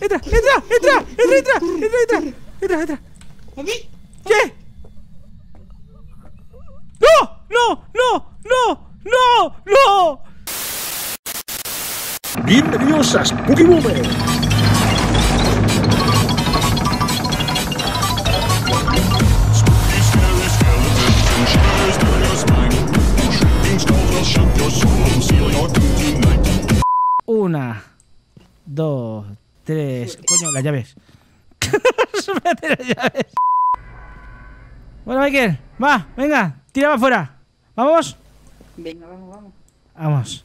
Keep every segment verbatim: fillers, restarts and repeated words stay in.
entra, entra, entra, entra, entra, entra, entra, entra. ¿A mí? ¿Qué? ¡No! ¡No! ¡No! ¡No! ¡No! ¡No! Bienvenidos a Spooky Boomer. Una, dos, tres. Coño, las llaves. Súbete las llaves. Bueno, Michael, va, venga, tira para afuera. ¿Vamos? Venga, vamos, vamos. Vamos.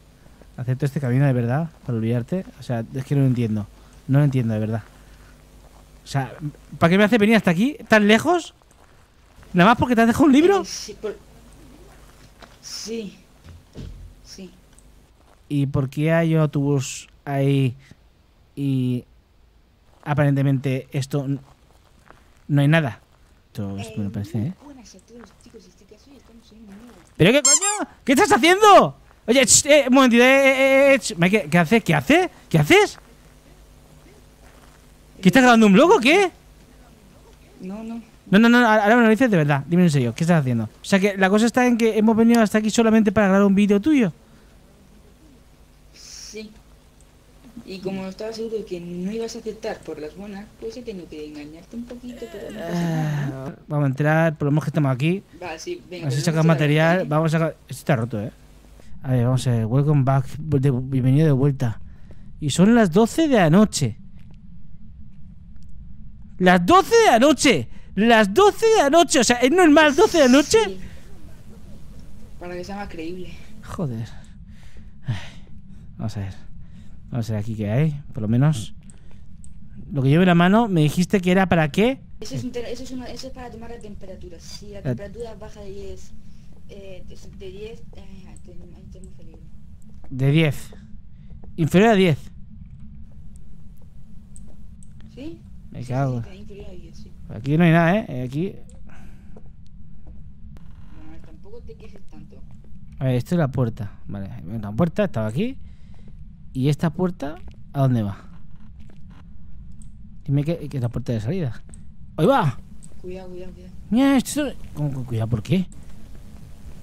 Acepto este camino de verdad, para olvidarte. O sea, es que no lo entiendo. No lo entiendo de verdad. O sea, ¿para qué me hace venir hasta aquí? ¿Tan lejos? ¿Nada más porque te has dejado un libro? Sí, por... sí. Sí. ¿Y por qué hay un autobús ahí y aparentemente esto no hay nada? Esto eh, me parece, ¿eh? Buenas a todos, chicos, este caso ya estamos en un nuevo. ¿Pero qué coño? ¿Qué estás haciendo? Oye, ch, eh, un momentito, eh, eh, eh, ¿qué haces? ¿Qué haces? ¿Qué haces? ¿Qué estás grabando un blog o qué? No, no. No, no, no, ahora me lo dices de verdad. Dime en serio, ¿qué estás haciendo? O sea, que la cosa está en que hemos venido hasta aquí solamente para grabar un vídeo tuyo. Sí. Y como estaba seguro de que no ibas a aceptar por las buenas, pues he tenido que engañarte un poquito, pero no pasa nada. Vamos a entrar, por lo menos que estamos aquí. Va, sí, venga. Nos he sacado material, vamos a sacar... Esto está roto, ¿eh? A ver, vamos a ver. Welcome back. De... Bienvenido de vuelta. Y son las doce de la noche. ¡Las doce de la noche! ¡Las doce de la noche! O sea, ¿es normal doce de la noche? Sí. Para que sea más creíble. Joder. Ay. Vamos a ver. Vamos a ver aquí qué hay, por lo menos. Lo que llevo en la mano, me dijiste que era para qué. Eso es, un eso es, una, eso es para tomar la temperatura. Si la, la temperatura baja de diez, eh, de diez, eh, de diez. Inferior a diez. ¿Sí? Me cago. Sí, sí, inferior a diez, sí. Aquí no hay nada, ¿eh? Aquí... Bueno, tampoco te quejes tanto. A ver, esto es la puerta. Vale, la puerta estaba aquí. ¿Y esta puerta a dónde va? Dime que, que es la puerta de salida. ¡Ahí va! Cuidado, cuidado, cuidado. Mira, esto es... ¿Cómo que cuidado? ¿Por qué?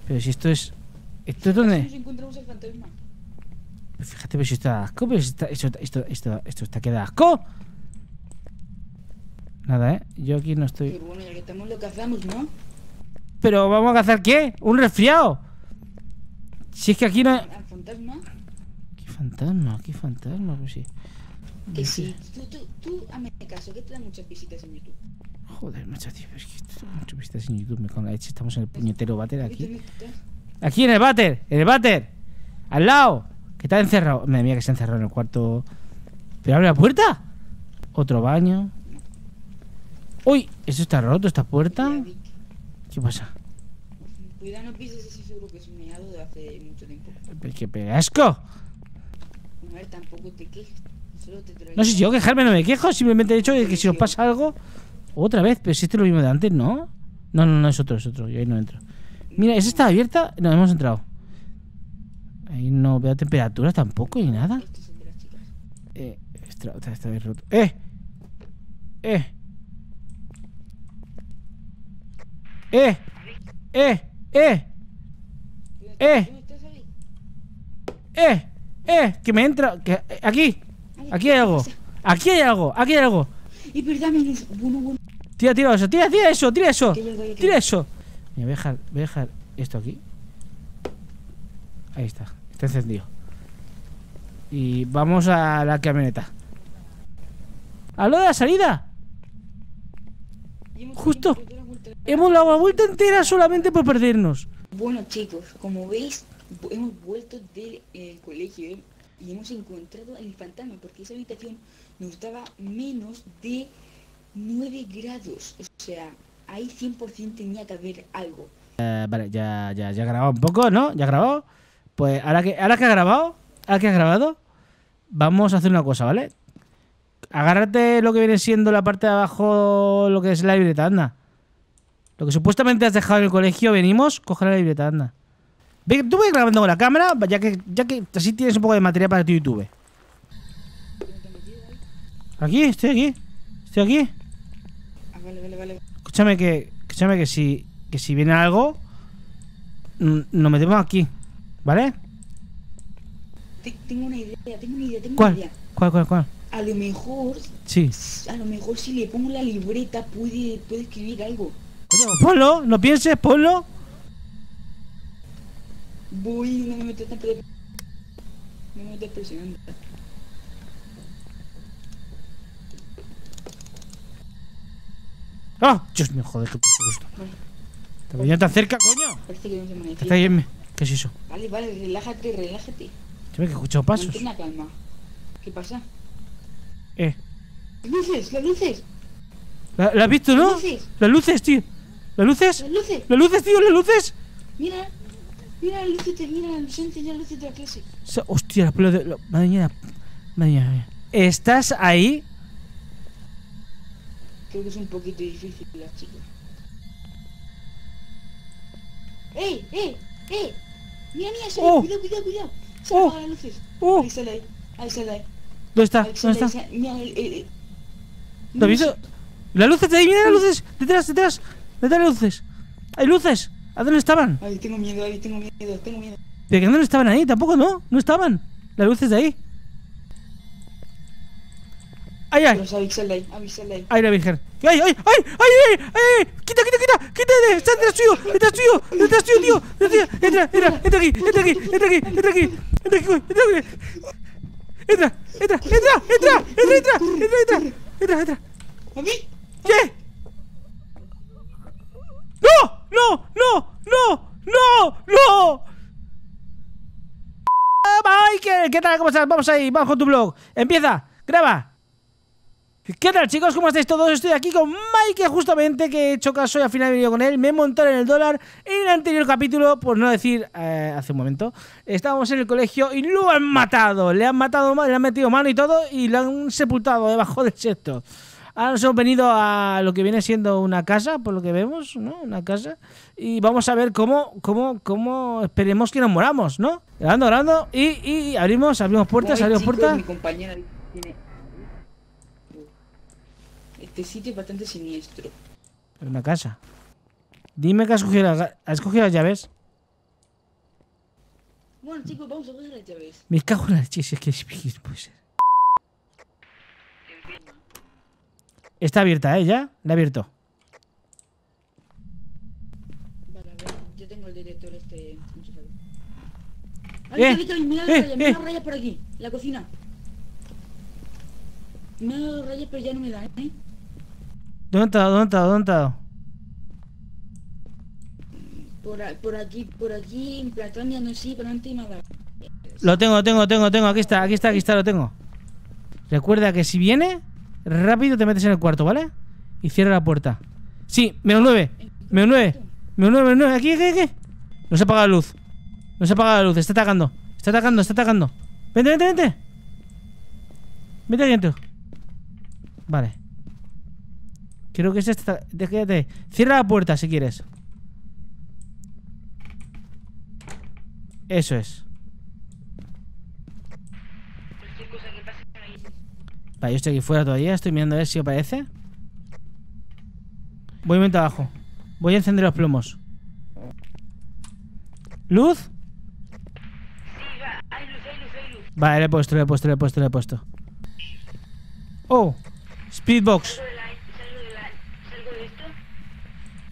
Pero si esto es... ¿Esto es dónde? Nos encontramos el fantasma. Fíjate, pero si esto da asco. Pero si está, esto, esto, esto, esto está que da asco. Nada, ¿eh? Yo aquí no estoy... Pero bueno, ya que estamos lo cazamos, ¿no? ¿Pero vamos a cazar qué? ¿Un resfriado? Si es que aquí no... ¿Al fantasma? Fantasma, qué fantasma, pues sí. Que sí, tú, tú, tú, hazme caso, que te dan muchas visitas en YouTube. Joder, macho, tío, es que te dan muchas visitas en YouTube, me cago en la leche, estamos en el puñetero váter aquí. Aquí en el váter, en el váter, al lado, que está encerrado. Madre mía, que se ha encerrado en el cuarto. ¿Pero abre la puerta? Otro baño. Uy, esto está roto, esta puerta. ¿Qué pasa? Cuidado, no pises ese seguro que es un meado de hace mucho tiempo. ¡Qué pegasco! A ver, tampoco te quejes. Solo te traigo. No sé si yo quejarme, no me quejo. Simplemente he dicho que si nos pasa algo. Otra vez, pero si esto es lo mismo de antes, ¿no? No, no, no, es otro, es otro. Yo ahí no entro. Mira, ¿esa está abierta? No, hemos entrado. Ahí no veo temperaturas tampoco ni nada. Eh, esta, esta, esta vez roto. ¡Eh! ¡Eh! ¡Eh! ¡Eh! ¡Eh! ¡Eh! ¡Eh! Eh, que me entra, que, eh, aquí, aquí hay algo, aquí hay algo, aquí hay algo. Y perdame, bueno, bueno. Tira, tira eso, tira, tira eso, tira eso, tira eso. Mira, voy a dejar, voy a dejar esto aquí. Ahí está, está encendido. Y vamos a la camioneta. Hablo de la salida. Justo, hemos dado la vuelta entera solamente por perdernos. Bueno, chicos, como veis, hemos vuelto del eh, colegio y hemos encontrado el fantasma porque esa habitación nos daba menos de nueve grados. O sea, ahí cien por ciento tenía que haber algo. Eh, vale, ya, ya, ya he grabado un poco, ¿no? Ya he grabado. Pues ahora que, ahora que ha grabado, ahora que ha grabado, vamos a hacer una cosa, ¿vale? Agárrate lo que viene siendo la parte de abajo, lo que es la libreta, anda. Lo que supuestamente has dejado en el colegio, venimos, coge la libreta, anda. Tú voy grabando con la cámara, ya que, ya que así tienes un poco de material para tu YouTube. Aquí, estoy aquí. Estoy aquí. Ah, vale, vale, vale. Escúchame que. Escúchame que si. Que si viene algo. Nos metemos aquí. ¿Vale? Tengo una idea, tengo una idea, tengo ¿Cuál? una idea. ¿Cuál, cuál, cuál? A lo mejor. Sí. A lo mejor si le pongo la libreta puede, puede escribir algo. Oye, ponlo, no pienses, ponlo. Voy, no me meto tan pre... No me meto presionando. ¡Ah! ¡Oh! Dios mío, joder, qué gusto. Vale. Te venía tan cerca, coño. Parece que no se me está yendo. ¿Qué es eso? Vale, vale, relájate, relájate. Yo me he escuchado pasos. Mantén la calma. ¿Qué pasa? Eh. Las luces, las luces. ¿La, la has visto, no? Las luces. Las luces, tío. Las luces. Las luces. Las luces, tío, las luces. Mira. Mira las luces, mira las luces, mira las luces de la clase. Hostia, las pelotas de... Madre mía, madre mía. ¿Estás ahí? Creo que es un poquito difícil, las chicas. ¡Ey, ey, ey! Mira, mira, sale, oh. cuidado, cuidado, cuidado. Se oh. apagan las luces. Oh. Ahí sale, ahí, ahí sale, ahí. ¿Dónde está? Ahí sale, ¿Dónde está? Sale, mira, el, el, el... ¿Lo has visto? Las luces de ahí, mira las luces. Detrás, detrás. Detrás las luces. Hay luces. ¿A dónde estaban? Ay, tengo miedo, ay, tengo miedo, tengo miedo. ¿Pero que no estaban ahí? Tampoco, ¿no? No estaban. Las luces de ahí. ¡Ay, ay! Avísale ahí, avísale ahí. ¡Ay, la virgen! ¡Ay, ay, ay! ¡Ay, ay! ¡Ay! ¡Quita, quita, quita! ¡Quítate! ¡Está detrás tuyo! ¡Detrás tuyo! ¡Detrás tuyo, tío! ¡Entra, entra! ¡Entra aquí! ¡Entra aquí! ¡Entra aquí! ¡Entra aquí! ¡Entra aquí! ¡Entra! ¡Entra! ¡Entra! ¡Entra! ¡Entra! ¡Entra! ¡Entra! ¡Entra! ¡Entra! ¿A mí? ¿Qué? ¡No! ¡No! ¡No! ¡No! ¡No! ¡No! Mike, ¿qué tal? ¿Cómo estás? Vamos ahí, vamos con tu blog. Empieza, graba. ¿Qué tal, chicos? ¿Cómo estáis todos? Estoy aquí con Mike, justamente, que he hecho caso y al final he venido con él. Me he montado en el dólar en el anterior capítulo, por no decir eh, hace un momento. Estábamos en el colegio y lo han matado. Le han matado, le han metido mano y todo y lo han sepultado debajo del sexto. Ahora nos hemos venido a lo que viene siendo una casa, por lo que vemos, ¿no? Una casa. Y vamos a ver cómo, cómo, cómo esperemos que nos moramos, ¿no? Grabando, grabando. Y, y abrimos, abrimos puertas, abrimos puertas. Mi compañera tiene... Este sitio es bastante siniestro. Pero una casa. Dime que has cogido, la... has cogido las llaves. Bueno, chicos, vamos a coger las llaves. Me cago en la leche, si es que puede ser. Está abierta, ¿eh? Ya la he abierto. Vale, a ver, yo tengo el director este... ¡Ay, eh, Carito! ¡Mira las eh, rayas! Eh. ¡Mira las rayas por aquí! La cocina. Mira las rayas, pero ya no me dan, ¿eh? ¿Dónde está? ¿Dónde está? ¿Dónde está? Por, a, por aquí, por aquí, en Platón ya no sí, pero antes me ha dado. Lo tengo, lo tengo, lo tengo, lo tengo. Aquí está, aquí está, aquí está, lo tengo. Recuerda que si viene... Rápido te metes en el cuarto, ¿vale? Y cierra la puerta. Sí, menos nueve. Menos nueve. Menos nueve, menos nueve. Aquí, aquí, aquí. No se ha apagado la luz. No se ha apagado la luz. Está atacando. Está atacando, está atacando. Vente, vente, vente. Vete adentro. Vale. Creo que este está... Quédate. Cierra la puerta si quieres. Eso es. Vale, yo estoy aquí fuera todavía, estoy mirando a ver si aparece. Voy a meter abajo. Voy a encender los plomos. ¿Luz? Sí, hay luz, hay luz, hay luz. Vale, le he puesto, le he puesto, le he puesto, le he puesto. Oh, Speedbox. ¿Salgo de, la, salgo de, la, salgo de esto?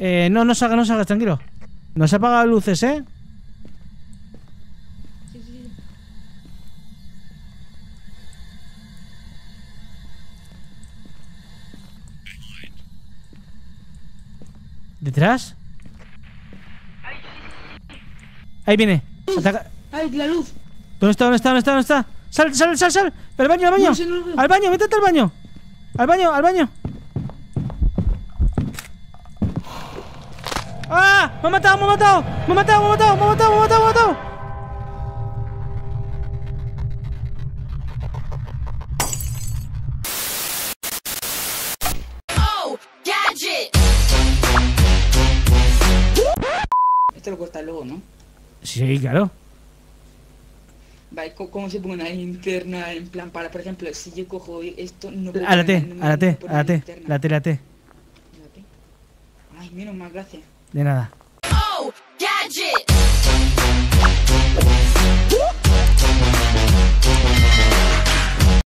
Eh, no, no salgas, no salgas, tranquilo. Nos ha apagado luces, ¿eh? ¿Detrás? Ahí viene. Ataca. ¡Ay, la luz! ¿Dónde está? ¿Dónde está? ¿Dónde está? ¿Dónde está? ¡Sal, sal, sal, sal! ¡Al baño, al baño! No, no ¡Al baño! ¡Métete al baño! ¡Al baño, al baño! ¡Ah! ¡Me ha matado, me ha matado! ¡Me ha matado, me ha matado, me ha matado, me ha matado, me ha matado! Lo cortas luego, ¿no? Sí, claro. cómo se pone una linterna en plan para, por ejemplo, si yo cojo esto, no puedo. A la T, a la T, a la T, la T, la T. Ay, menos mal, gracias. De nada.